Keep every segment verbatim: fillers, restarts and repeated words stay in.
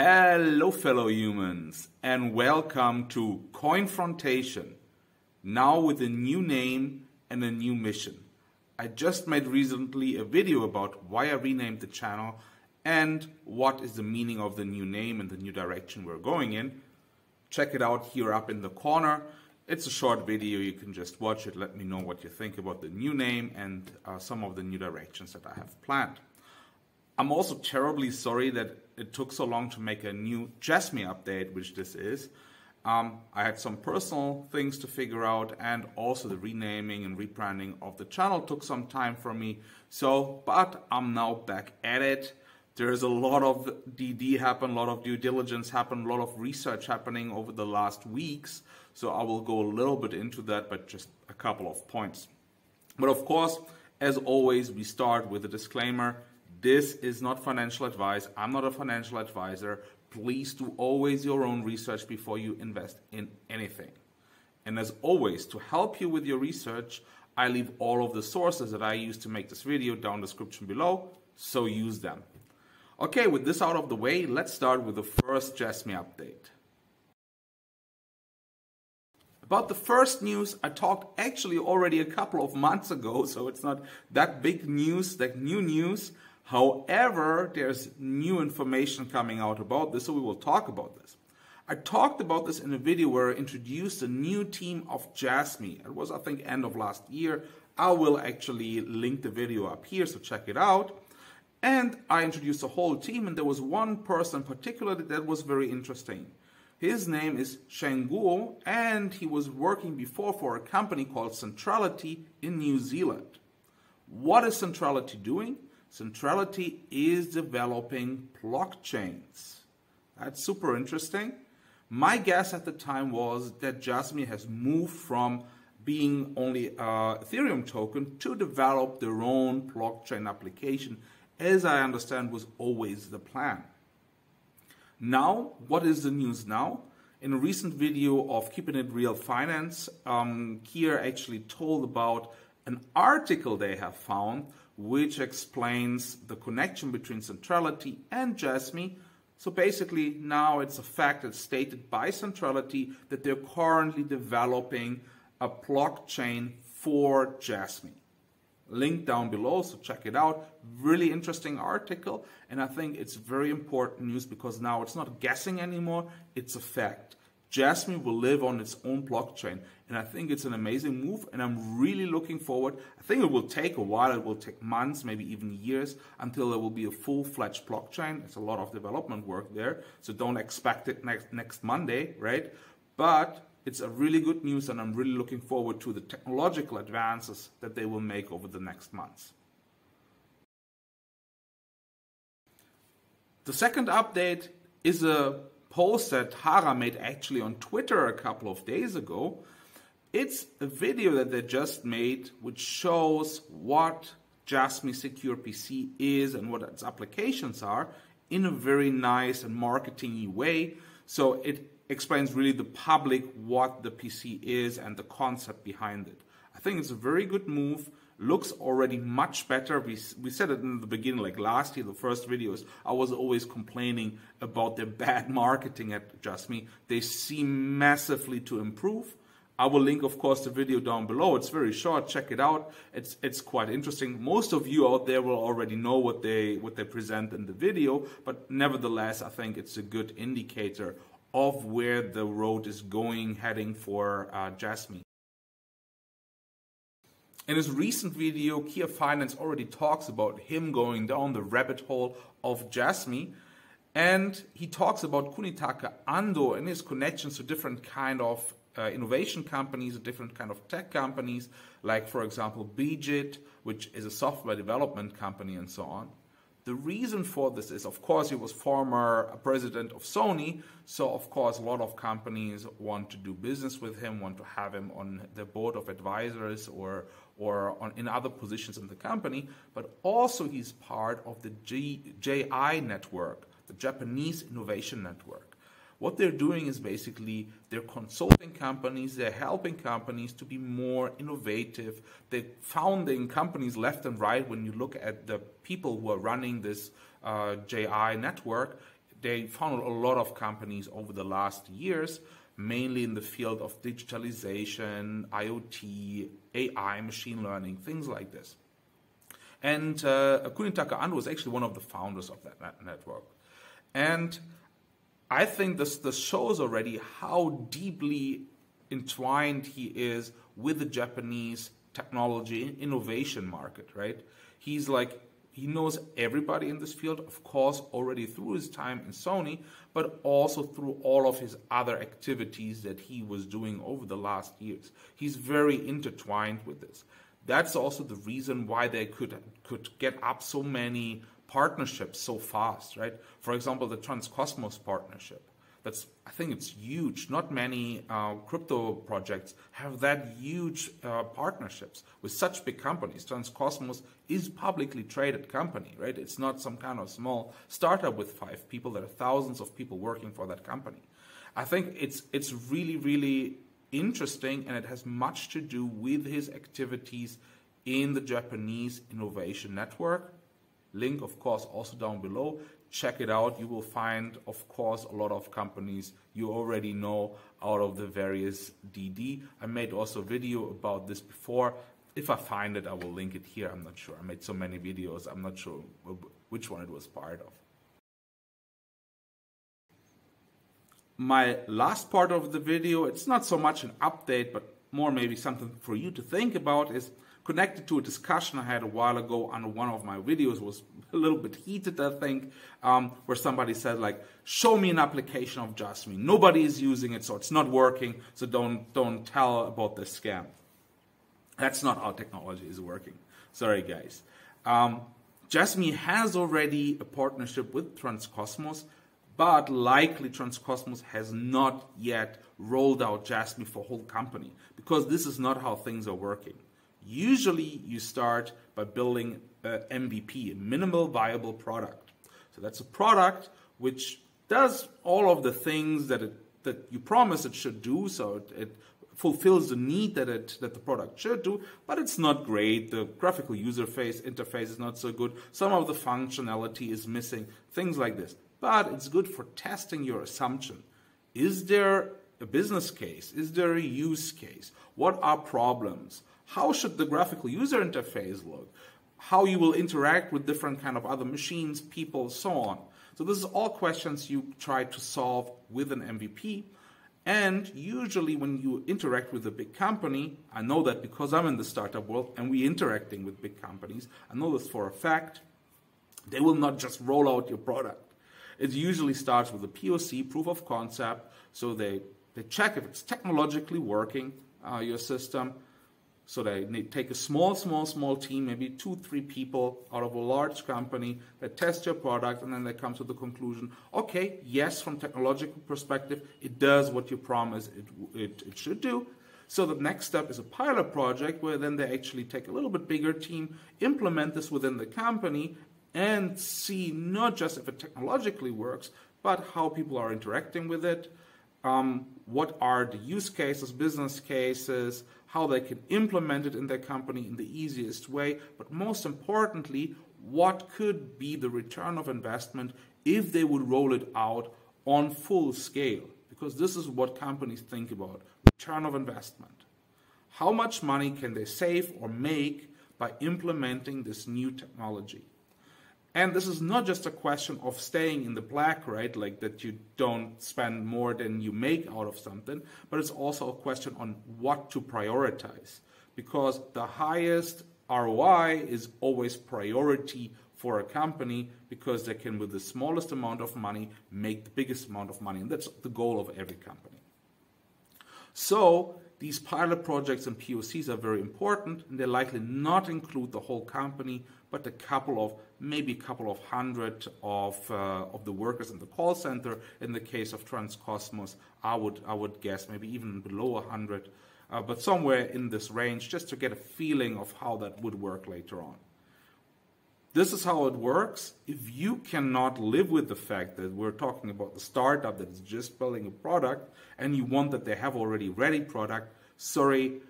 Hello fellow humans and welcome to Coinfrontation, now with a new name and a new mission. I just made recently a video about why I renamed the channel and what is the meaning of the new name and the new direction we're going in. Check it out here up in the corner. It's a short video, you can just watch it, let me know what you think about the new name and uh, some of the new directions that I have planned. I'm also terribly sorry that it took so long to make a new Jasmy update, which this is. Um, I had some personal things to figure out, and also the renaming and rebranding of the channel took some time for me. So, but I'm now back at it. There's a lot of D D happen, a lot of due diligence happen, a lot of research happening over the last weeks. So I will go a little bit into that, but just a couple of points. But of course, as always, we start with a disclaimer. This is not financial advice. I'm not a financial advisor. Please do always your own research before you invest in anything. And as always, to help you with your research, I leave all of the sources that I use to make this video down in the description below, so use them. Okay, with this out of the way, let's start with the first Jasmy update. About the first news, I talked actually already a couple of months ago, so it's not that big news, that new news. However, there's new information coming out about this, so we will talk about this. I talked about this in a video where I introduced a new team of Jasmy. It was, I think, end of last year. I will actually link the video up here, so check it out. And I introduced a whole team, and there was one person particularly that was very interesting. His name is Sheng Guo, and he was working before for a company called Centrality in New Zealand. What is Centrality doing? Centrality is developing blockchains. That's super interesting. My guess at the time was that Jasmy has moved from being only an Ethereum token to develop their own blockchain application, as I understand was always the plan. Now, what is the news now? In a recent video of Keeping It Real Finance, um, Keir actually told about an article they have found which explains the connection between Centrality and Jasmy. So basically now it's a fact that's stated by Centrality that they're currently developing a blockchain for Jasmy. Link down below, so check it out. Really interesting article, and I think it's very important news because now it's not guessing anymore, it's a fact. Jasmy will live on its own blockchain, and I think it's an amazing move, and I'm really looking forward. I think it will take a while, it will take months, maybe even years, until there will be a full-fledged blockchain. It's a lot of development work there, so don't expect it next, next Monday, right? But it's a really good news, and I'm really looking forward to the technological advances that they will make over the next months. The second update is a post that Hara made actually on Twitter a couple of days ago. It's a video that they just made which shows what Jasmy Secure P C is and what its applications are in a very nice and marketing-y way. So it explains really the public what the P C is and the concept behind it. I think it's a very good move. Looks already much better. We, we said it in the beginning, like last year, the first videos, I was always complaining about their bad marketing at Jasmy. They seem massively to improve. I will link, of course, the video down below. It's very short. Check it out. It's, it's quite interesting. Most of you out there will already know what they, what they present in the video, but nevertheless, I think it's a good indicator of where the road is going, heading for uh, Jasmy. In his recent video, Keir Finance already talks about him going down the rabbit hole of Jasmy, and he talks about Kunitake Ando and his connections to different kind of uh, innovation companies, different kind of tech companies, like for example Bjit, which is a software development company and so on. The reason for this is, of course, he was former president of Sony, so of course a lot of companies want to do business with him, want to have him on the board of advisors or or on, in other positions in the company, but also he's part of the J I network, the Japanese Innovation Network. What they're doing is basically they're consulting companies, they're helping companies to be more innovative. They're founding companies left and right. When you look at the people who are running this uh, J I network, they found a lot of companies over the last years, mainly in the field of digitalization, IoT, A I, machine learning, things like this. And uh, Kunitake Ando was actually one of the founders of that net network. And I think this, this shows already how deeply entwined he is with the Japanese technology innovation market, right? He's like, he knows everybody in this field, of course, already through his time in Sony, but also through all of his other activities that he was doing over the last years. He's very intertwined with this. That's also the reason why they could could get up so many partnerships so fast, right? For example, the TransCosmos partnership. That's, I think it's huge. Not many uh, crypto projects have that huge uh, partnerships with such big companies. TransCosmos is publicly traded company, right? It's not some kind of small startup with five people. There are thousands of people working for that company. I think it's it's really, really interesting, and it has much to do with his activities in the Japanese innovation network. Link, of course, also down below. Check it out. You will find, of course, a lot of companies you already know out of the various D D. I made also a video about this before. If I find it, I will link it here. I'm not sure. I made so many videos. I'm not sure which one it was part of. My last part of the video, it's not so much an update, but more maybe something for you to think about, is connected to a discussion I had a while ago on one of my videos. Was a little bit heated, I think, um, where somebody said, like, show me an application of Jasmy. Nobody is using it, so it's not working, so don't, don't tell about this scam. That's not how technology is working. Sorry, guys. Um, Jasmy has already a partnership with TransCosmos, but likely TransCosmos has not yet rolled out Jasmy for whole company, because this is not how things are working. Usually you start by building a M V P, a minimal viable product. So that's a product which does all of the things that it, that you promise it should do. So it, it fulfills the need that it that the product should do, but it's not great. The graphical user face interface is not so good. Some of the functionality is missing, things like this. But it's good for testing your assumption. Is there a business case? Is there a use case? What are problems? How should the graphical user interface look? How you will interact with different kind of other machines, people, so on. So this is all questions you try to solve with an M V P. And usually when you interact with a big company, I know that because I'm in the startup world and we're interacting with big companies, I know this for a fact, they will not just roll out your product. It usually starts with a P O C, proof of concept. So they, they check if it's technologically working, uh, your system. So they take a small, small, small team, maybe two, three people out of a large company that test your product, and then they come to the conclusion, okay, yes, from technological perspective, it does what you promise it, it, it should do. So the next step is a pilot project where then they actually take a little bit bigger team, implement this within the company, and see not just if it technologically works, but how people are interacting with it. Um, what are the use cases, business cases, how they can implement it in their company in the easiest way, but most importantly, what could be the return of investment if they would roll it out on full scale? Because this is what companies think about, return of investment. How much money can they save or make by implementing this new technology? And this is not just a question of staying in the black, right? Like that you don't spend more than you make out of something, but it's also a question on what to prioritize, because the highest R O I is always priority for a company, because they can, with the smallest amount of money, make the biggest amount of money. And that's the goal of every company. So these pilot projects and P O Cs are very important, and they likely not include the whole company, but a couple of, maybe a couple of hundred of, uh, of the workers in the call center. In the case of TransCosmos, I would, I would guess maybe even below one hundred, uh, but somewhere in this range, just to get a feeling of how that would work later on. This is how it works. If you cannot live with the fact that we're talking about the startup that is just building a product, and you want that they have already ready product, sorry,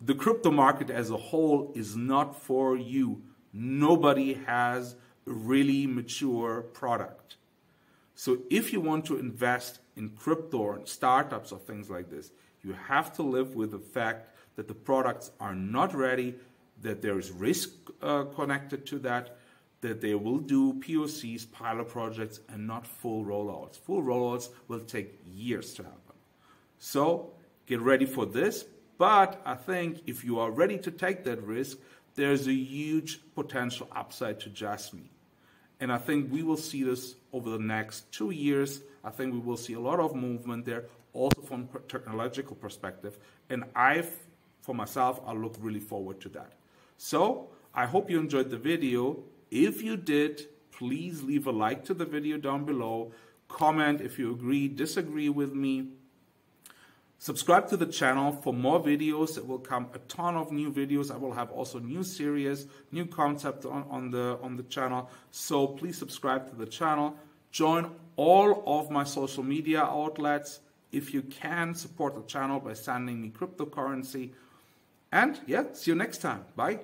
the crypto market as a whole is not for you. Nobody has a really mature product. So if you want to invest in crypto or in startups or things like this, you have to live with the fact that the products are not ready, that there is risk uh, connected to that, that they will do P O Cs, pilot projects, and not full rollouts. Full rollouts will take years to happen. So get ready for this. But I think if you are ready to take that risk, there's a huge potential upside to Jasmy. And I think we will see this over the next two years. I think we will see a lot of movement there, also from a technological perspective. And I, for myself, I look really forward to that. So I hope you enjoyed the video. If you did, please leave a like to the video down below. Comment if you agree, disagree with me. Subscribe to the channel for more videos. It will come a ton of new videos. I will have also new series, new concepts on, on, the, on the channel. So please subscribe to the channel. Join all of my social media outlets. If you can, support the channel by sending me cryptocurrency. And yeah, see you next time. Bye.